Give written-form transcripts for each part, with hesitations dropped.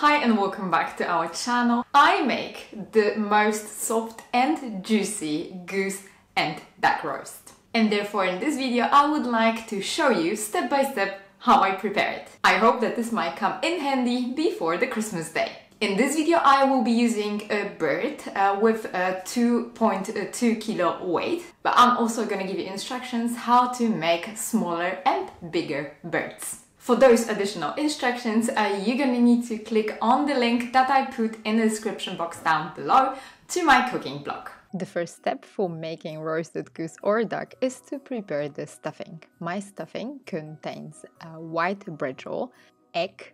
Hi and welcome back to our channel. I make the most soft and juicy goose and duck roast. And therefore in this video I would like to show you step by step how I prepare it. I hope that this might come in handy before the Christmas day. In this video I will be using a bird with a 2.2 kilo weight, but I'm also gonna give you instructions how to make smaller and bigger birds. For those additional instructions, you're gonna need to click on the link that I put in the description box down below to my cooking blog. The first step for making roasted goose or duck is to prepare the stuffing. My stuffing contains a white bread roll, egg,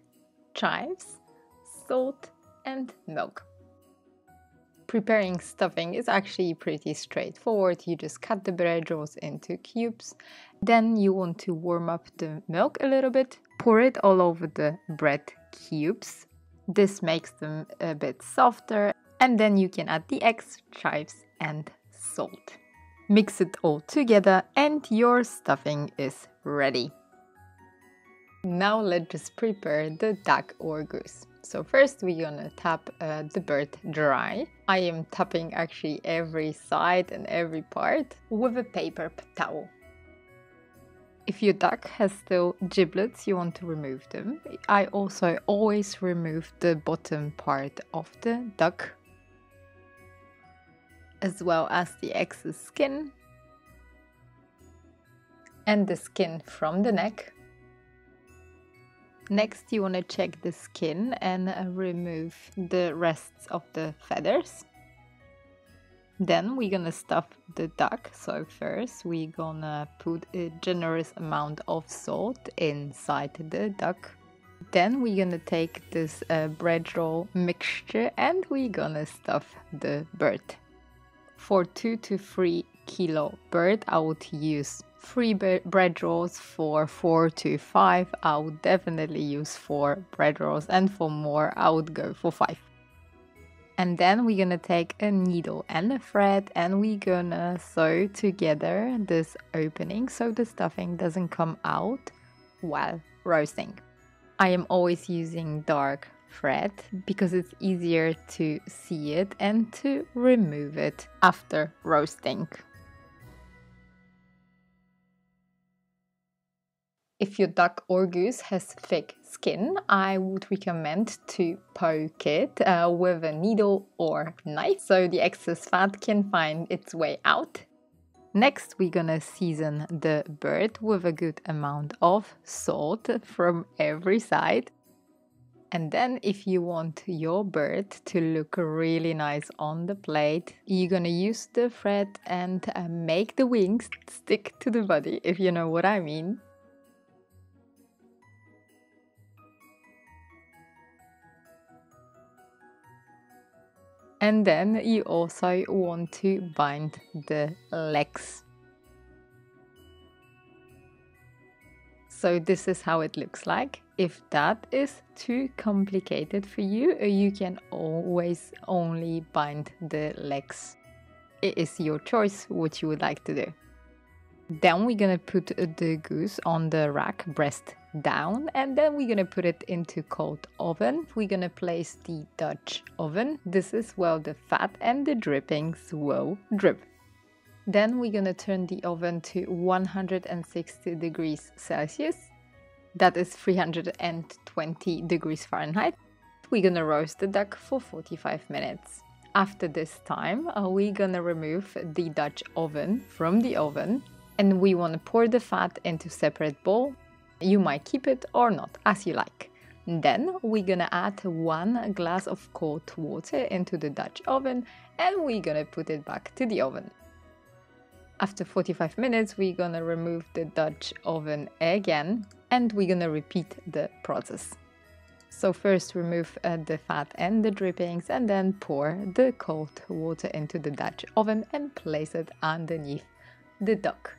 chives, salt and milk. Preparing stuffing is actually pretty straightforward. You just cut the bread rolls into cubes. Then you want to warm up the milk a little bit. Pour it all over the bread cubes. This makes them a bit softer. And then you can add the eggs, chives and salt. Mix it all together and your stuffing is ready. Now let's just prepare the duck or goose. So first we're gonna tap the bird dry. I am tapping actually every side and every part with a paper towel. If your duck has still giblets, you want to remove them. I also always remove the bottom part of the duck, as well as the excess skin and the skin from the neck. Next, you want to check the skin and remove the rests of the feathers. Then we're gonna stuff the duck. So first we're gonna put a generous amount of salt inside the duck. Then we're gonna take this bread roll mixture and we're gonna stuff the bird. For 2 to 3 kilo bird, I would use 3 bread rolls. For 4 to 5, I would definitely use 4 bread rolls, and for more I would go for 5. And then we're gonna take a needle and a thread and we're gonna sew together this opening so the stuffing doesn't come out while roasting. I am always using dark thread because it's easier to see it and to remove it after roasting. If your duck or goose has thick skin, I would recommend to poke it with a needle or knife so the excess fat can find its way out. Next, we're gonna season the bird with a good amount of salt from every side. And then if you want your bird to look really nice on the plate, you're gonna use the thread and make the wings stick to the body, if you know what I mean. And then you also want to bind the legs. So this is how it looks like. If that is too complicated for you, you can always only bind the legs. It is your choice what you would like to do. Then we're gonna put the goose on the rack breast down, and then we're gonna put it into cold oven. We're gonna place the Dutch oven. This is where the fat and the drippings will drip. Then we're gonna turn the oven to 160 degrees Celsius. That is 320 degrees Fahrenheit. We're gonna roast the duck for 45 minutes. After this time, we're gonna remove the Dutch oven from the oven and we wanna pour the fat into a separate bowl. You might keep it or not, as you like. Then we're gonna add 1 glass of cold water into the Dutch oven and we're gonna put it back to the oven. After 45 minutes, we're gonna remove the Dutch oven again and we're gonna repeat the process. So first remove the fat and the drippings and then pour the cold water into the Dutch oven and place it underneath the duck.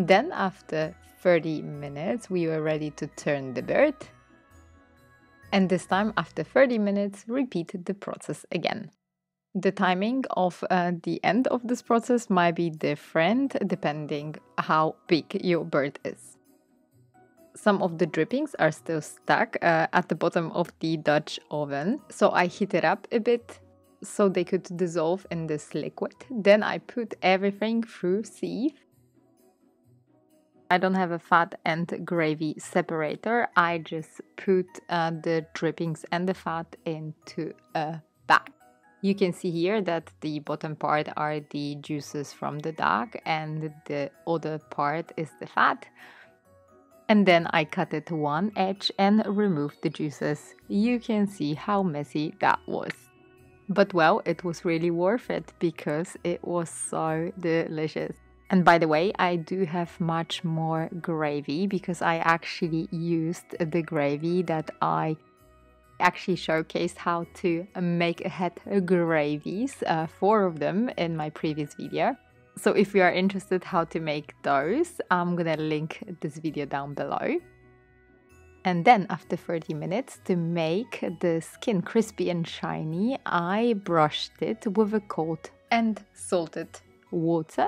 Then after 30 minutes we were ready to turn the bird, and this time after 30 minutes repeat the process again. The timing of the end of this process might be different depending how big your bird is. some of the drippings are still stuck at the bottom of the Dutch oven. So I heat it up a bit so they could dissolve in this liquid. Then I put everything through sieve. I don't have a fat and gravy separator. I just put the drippings and the fat into a bag. You can see here that the bottom part are the juices from the duck and the other part is the fat. And then I cut it one edge and removed the juices. You can see how messy that was. But well, it was really worth it because it was so delicious. And by the way, I do have much more gravy because I actually used the gravy that I actually showcased how to make ahead gravies, 4 of them in my previous video. So if you are interested how to make those, I'm gonna link this video down below. And then after 30 minutes, to make the skin crispy and shiny, I brushed it with a cold and salted water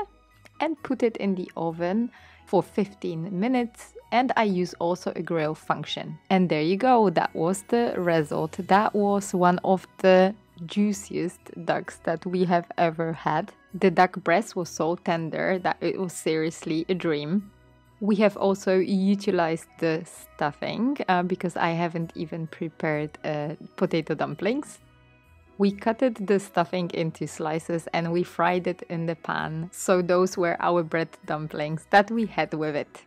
and put it in the oven for 15 minutes. And I use also a grill function. And there you go, that was the result. That was one of the juiciest ducks that we have ever had. The duck breast was so tender that it was seriously a dream. We have also utilized the stuffing because I haven't even prepared potato dumplings. We cutted the stuffing into slices and we fried it in the pan. So those were our bread dumplings that we had with it.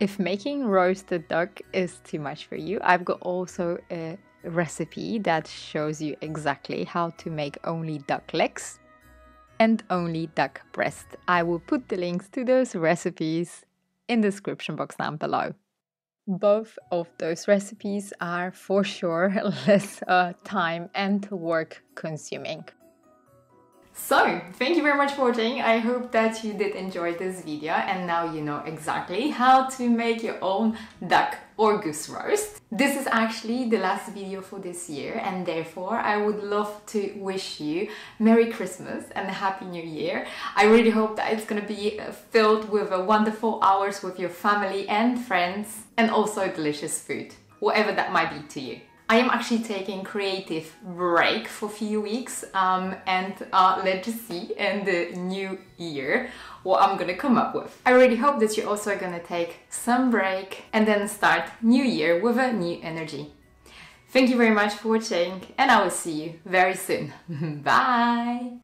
If making roasted duck is too much for you, I've got also a recipe that shows you exactly how to make only duck legs and only duck breast. I will put the links to those recipes in the description box down below. Both of those recipes are for sure less time and work consuming. So, thank you very much for watching. I hope that you did enjoy this video and now you know exactly how to make your own duck or goose roast. This is actually the last video for this year and therefore I would love to wish you Merry Christmas and a Happy New Year. I really hope that it's gonna be filled with wonderful hours with your family and friends and also delicious food, whatever that might be to you. I am actually taking creative break for a few weeks and let's see in the new year what I'm gonna come up with. I really hope that you're also gonna take some break and then start new year with a new energy. Thank you very much for watching and I will see you very soon. Bye!